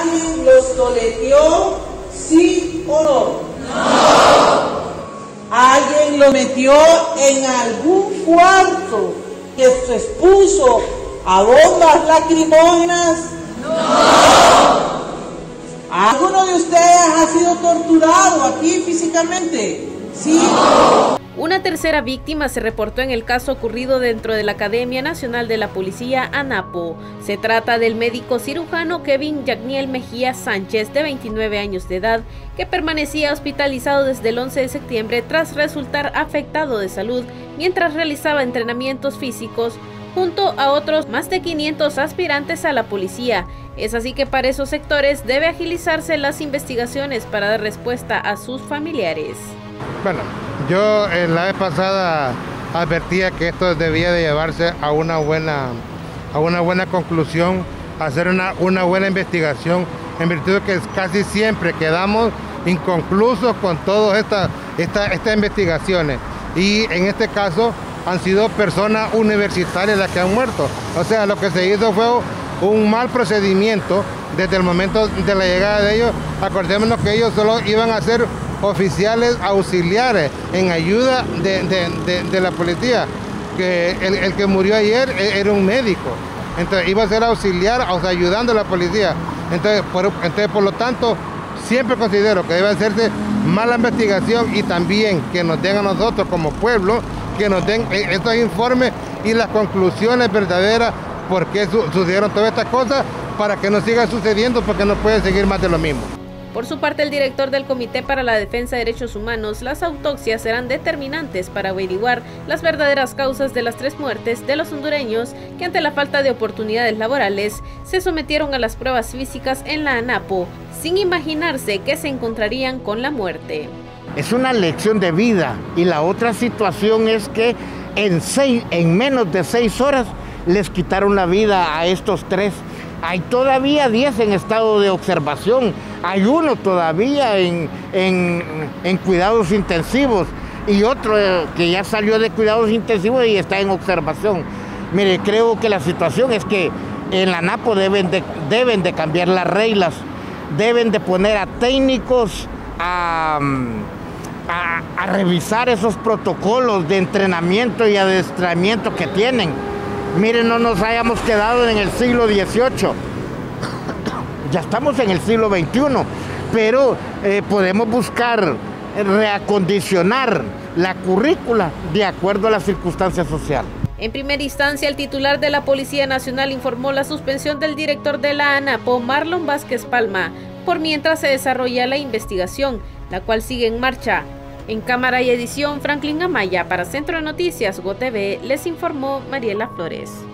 Franklin los toleteó, sí o no? ¡No! Alguien lo metió en algún cuarto que se expuso a bombas lacrimógenas. ¡No! ¿Alguno de ustedes ha sido torturado aquí físicamente? Sí. Una tercera víctima se reportó en el caso ocurrido dentro de la Academia Nacional de la Policía, ANAPO. Se trata del médico cirujano Kevin Yagniel Mejía Sánchez, de 29 años de edad, que permanecía hospitalizado desde el 11 de septiembre tras resultar afectado de salud mientras realizaba entrenamientos físicos junto a otros más de 500 aspirantes a la policía. Es así que para esos sectores debe agilizarse las investigaciones para dar respuesta a sus familiares. Bueno, yo la vez pasada advertía que esto debía de llevarse a una buena conclusión, hacer una buena investigación, en virtud de que casi siempre quedamos inconclusos con todas estas investigaciones. Y en este caso han sido personas universitarias las que han muerto. O sea, lo que se hizo fue un mal procedimiento desde el momento de la llegada de ellos. Acordémonos que ellos solo iban a ser oficiales auxiliares en ayuda de la policía, que el que murió ayer era un médico, entonces iba a ser auxiliar, o sea, ayudando a la policía. Entonces por lo tanto, siempre considero que debe hacerse mala investigación, y también que nos den a nosotros como pueblo, que nos den estos informes y las conclusiones verdaderas, por qué sucedieron todas estas cosas, para que no siga sucediendo, porque no puede seguir más de lo mismo. Por su parte, el director del Comité para la Defensa de Derechos Humanos, las autopsias serán determinantes para averiguar las verdaderas causas de las tres muertes de los hondureños que, ante la falta de oportunidades laborales, se sometieron a las pruebas físicas en la ANAPO, sin imaginarse que se encontrarían con la muerte. Es una lección de vida, y la otra situación es que en menos de 6 horas les quitaron la vida a estos tres. Hay todavía 10 en estado de observación, hay uno todavía en cuidados intensivos, y otro que ya salió de cuidados intensivos y está en observación. Mire, creo que la situación es que en la ANAPO deben de cambiar las reglas, deben de poner a técnicos a revisar esos protocolos de entrenamiento y adiestramiento que tienen. Miren, no nos hayamos quedado en el siglo XVIII, ya estamos en el siglo XXI, pero podemos buscar reacondicionar la currícula de acuerdo a las circunstancias sociales. En primera instancia, el titular de la Policía Nacional informó la suspensión del director de la ANAPO, Marlon Vázquez Palma, por mientras se desarrolla la investigación, la cual sigue en marcha. En cámara y edición, Franklin Amaya. Para Centro de Noticias GoTV, les informó Mariela Flores.